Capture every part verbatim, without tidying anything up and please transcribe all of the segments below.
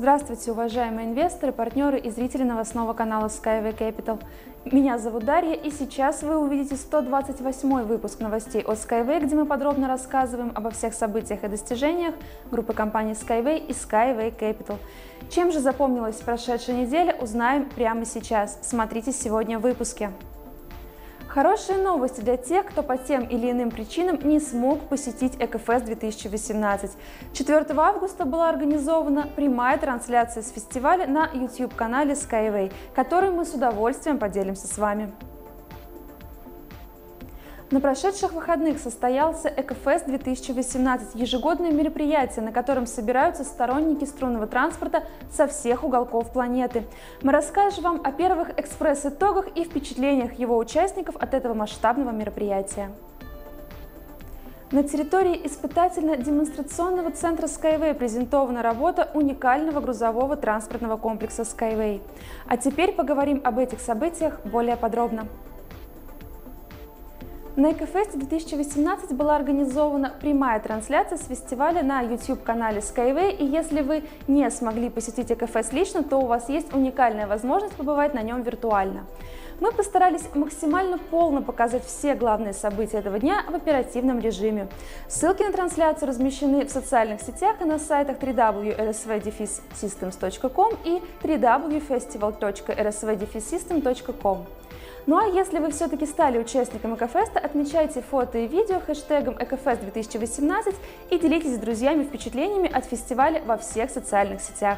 Здравствуйте, уважаемые инвесторы, партнеры и зрители новостного канала SkyWay Capital. Меня зовут Дарья, и сейчас вы увидите сто двадцать восьмой выпуск новостей от SkyWay, где мы подробно рассказываем обо всех событиях и достижениях группы компаний SkyWay и SkyWay Capital. Чем же запомнилась прошедшая неделя, узнаем прямо сейчас. Смотрите сегодня в выпуске. Хорошие новости для тех, кто по тем или иным причинам не смог посетить ЭКФС две тысячи восемнадцать. четвёртого августа была организована прямая трансляция с фестиваля на YouTube-канале SkyWay, который мы с удовольствием поделимся с вами. На прошедших выходных состоялся ЭКФС две тысячи восемнадцать, ежегодное мероприятие, на котором собираются сторонники струнного транспорта со всех уголков планеты. Мы расскажем вам о первых экспресс-итогах и впечатлениях его участников от этого масштабного мероприятия. На территории испытательно-демонстрационного центра SkyWay презентована работа уникального грузового транспортного комплекса SkyWay. А теперь поговорим об этих событиях более подробно. На ЭКФС две тысячи восемнадцать была организована прямая трансляция с фестиваля на YouTube-канале SkyWay, и если вы не смогли посетить ЭКФС лично, то у вас есть уникальная возможность побывать на нем виртуально. Мы постарались максимально полно показать все главные события этого дня в оперативном режиме. Ссылки на трансляцию размещены в социальных сетях и на сайтах дабл ю дабл ю дабл ю точка эр эс ви дефис системс точка ком и дабл ю дабл ю дабл ю точка эр эс ви дефис системс точка ком. Ну а если вы все-таки стали участником ЭКФС, отмечайте фото и видео хэштегом ЭКФС две тысячи восемнадцать и делитесь с друзьями впечатлениями от фестиваля во всех социальных сетях.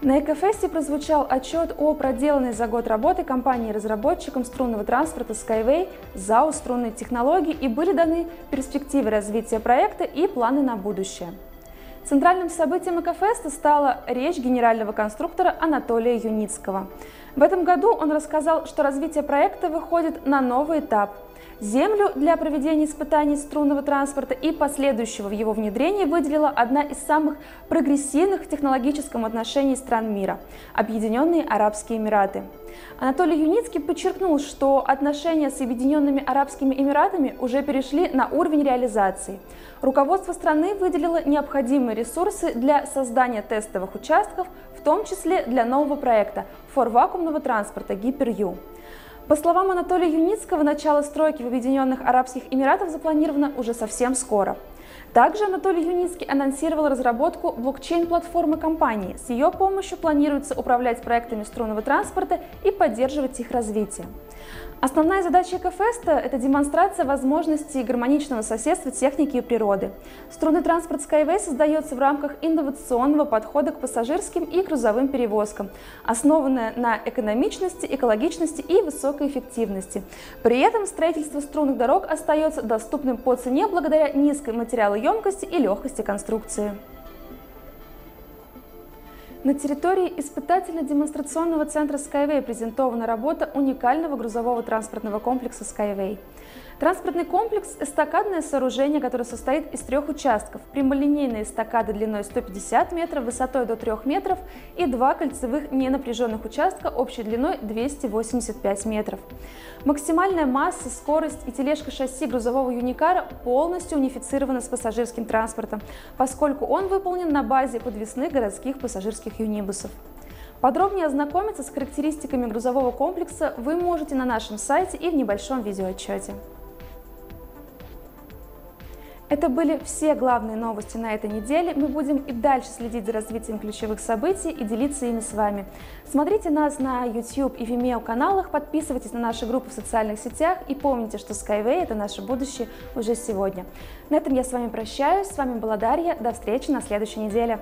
На ЭКФСе прозвучал отчет о проделанной за год работы компании-разработчиком струнного транспорта SkyWay ЗАО «Струнные технологии» и были даны перспективы развития проекта и планы на будущее. Центральным событием ЭКФеста стала речь генерального конструктора Анатолия Юницкого. В этом году он рассказал, что развитие проекта выходит на новый этап. Землю для проведения испытаний струнного транспорта и последующего в его внедрении выделила одна из самых прогрессивных в технологическом отношении стран мира – Объединенные Арабские Эмираты. Анатолий Юницкий подчеркнул, что отношения с Объединенными Арабскими Эмиратами уже перешли на уровень реализации. Руководство страны выделило необходимые ресурсы для создания тестовых участков, в том числе для нового проекта форвакуумного транспорта HyperU. По словам Анатолия Юницкого, начало стройки в Объединенных Арабских Эмиратах запланировано уже совсем скоро. Также Анатолий Юницкий анонсировал разработку блокчейн-платформы компании. С ее помощью планируется управлять проектами струнного транспорта и поддерживать их развитие. Основная задача ЭКФеста – это демонстрация возможностей гармоничного соседства техники и природы. Струнный транспорт SkyWay создается в рамках инновационного подхода к пассажирским и грузовым перевозкам, основанная на экономичности, экологичности и высокой эффективности. При этом строительство струнных дорог остается доступным по цене благодаря низкой материалоемкости и легкости конструкции. На территории испытательно-демонстрационного центра SkyWay презентована работа уникального грузового транспортного комплекса SkyWay. Транспортный комплекс – эстакадное сооружение, которое состоит из трех участков – прямолинейные эстакады длиной сто пятьдесят метров, высотой до трёх метров и два кольцевых ненапряженных участка общей длиной двести восемьдесят пять метров. Максимальная масса, скорость и тележка шасси грузового юникара полностью унифицирована с пассажирским транспортом, поскольку он выполнен на базе подвесных городских пассажирских юнибусов. Подробнее ознакомиться с характеристиками грузового комплекса вы можете на нашем сайте и в небольшом видеоотчете. Это были все главные новости на этой неделе. Мы будем и дальше следить за развитием ключевых событий и делиться ими с вами. Смотрите нас на YouTube и Vimeo каналах, подписывайтесь на наши группы в социальных сетях и помните, что SkyWay – это наше будущее уже сегодня. На этом я с вами прощаюсь. С вами была Дарья. До встречи на следующей неделе.